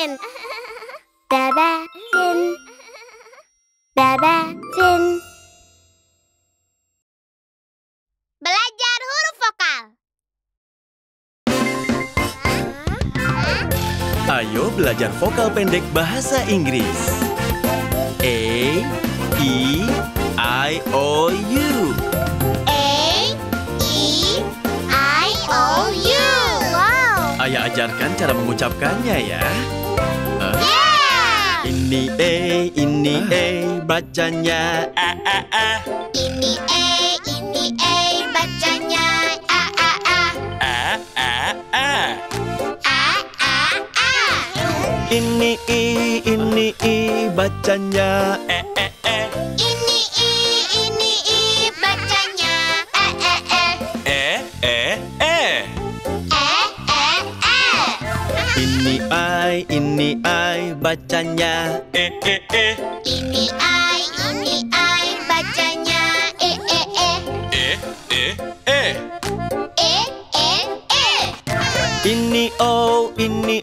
tin, baba tin, baba tin. Belajar huruf vokal. Ayo belajar vokal pendek bahasa Inggris. A, E, I, O, U. Ayah ajarkan cara mengucapkannya ya. Yeah! Ini A, bacanya A, A, A. Ini A, bacanya A, A, A. A, A, A. A, A, A. Ini I, bacanya E, E, E. Ini I, bacanya E, E, E. E, E, E. Ini I, bacanya E, E, E. Ini I, bacanya E, E, E. E, E, E. E, E, E. Ini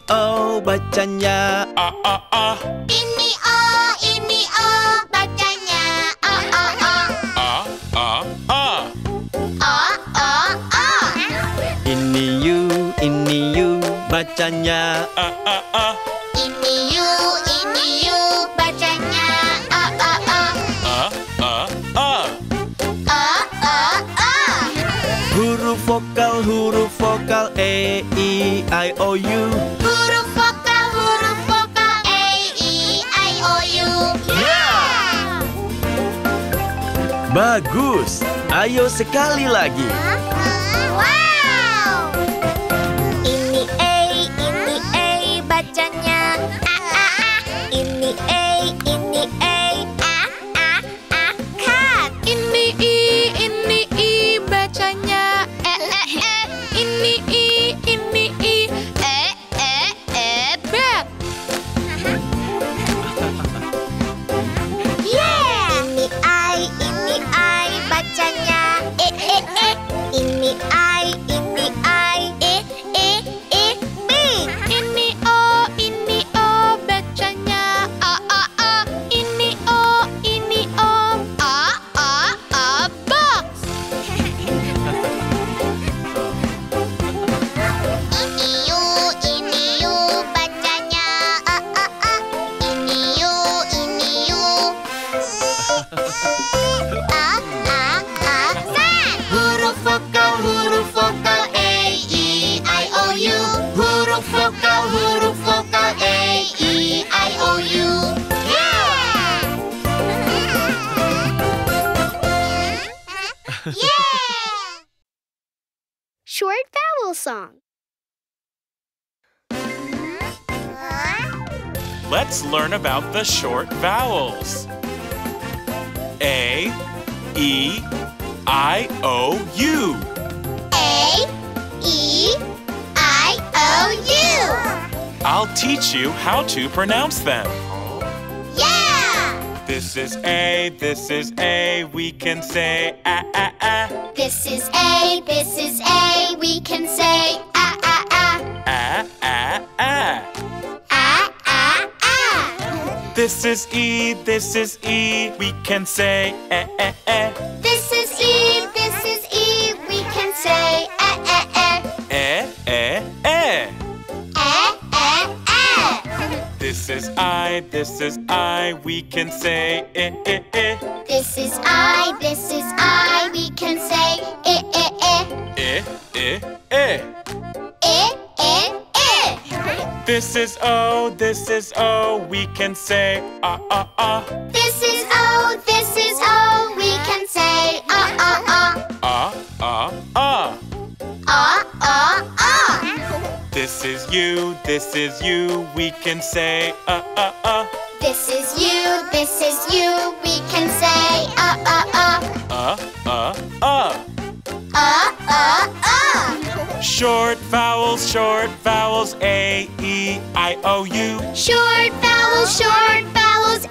O, bacanya A, A, A. Ini O, bacanya A, A, A. A, A, A. A, A, A. Ini U, bacanya A, A, A. Ini U, bacanya A, A, A. A, A, A. A, A, A. Huruf vokal E, I, O, U. Huruf vokal E, I, O, U. Yeah! Bagus! Ayo sekali lagi! Wow! Huruf vokal A, E, I, O, U. Yeah! Yeah! Short vowel song. Let's learn about the short vowels. A, E, I, O, U. A, E, I, O, U. I'll teach you how to pronounce them. Yeah! This is A, we can say ah, ah, ah. This is A, we can say ah, ah, ah. Ah, ah, ah. Ah, ah, ah. This is E, we can say eh, eh, eh. This is E, we can say eh, eh, eh. Eh, eh, eh. This is I, we can say eh, eh, eh. This is I, we can say eh, eh, eh. Eh, eh, eh. Eh, eh, eh. This is O, we can say ah, ah, ah. This is O, we can say ah, ah, ah. Ah, ah, ah. Ah, ah, ah. This is you, we can say ah, ah, ah. This is you, we can say ah, ah, ah. Ah, ah, ah. Ah, ah, ah. Short vowels A, E, I, O, U. Short vowels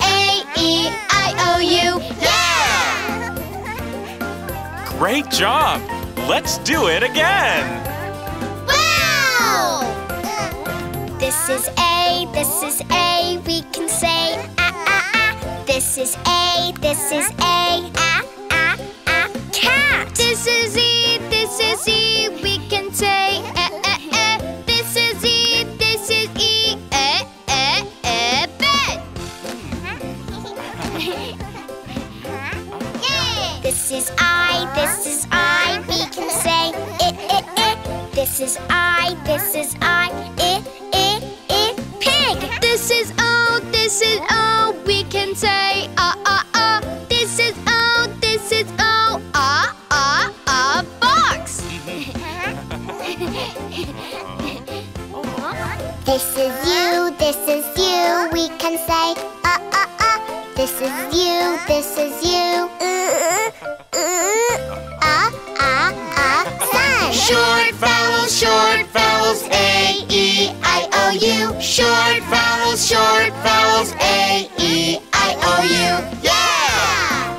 A, E, I, O, U. Yeah! Great job! Let's do it again! Wow! this is A, we can say ah, ah, ah. This is A, ah, ah, ah, cat. This is E, we can say eh, eh, eh. This is E, eh, eh, eh, bed. Yeah. This is I, we can say eh, eh, eh. This is I, eh, eh, eh, pig. This is O, we can say ah, ah, ah. This is O, ah, ah, ah, box. This is you, we can say ah, ah, ah. This is you, ah, ah, ah, sun. Short vowels, A, E, I, O, U. Short vowels, A, E, I, O, U. Yeah!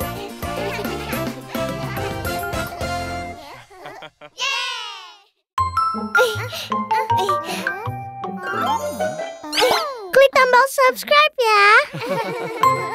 Yay! Click on bell subscribe, yeah?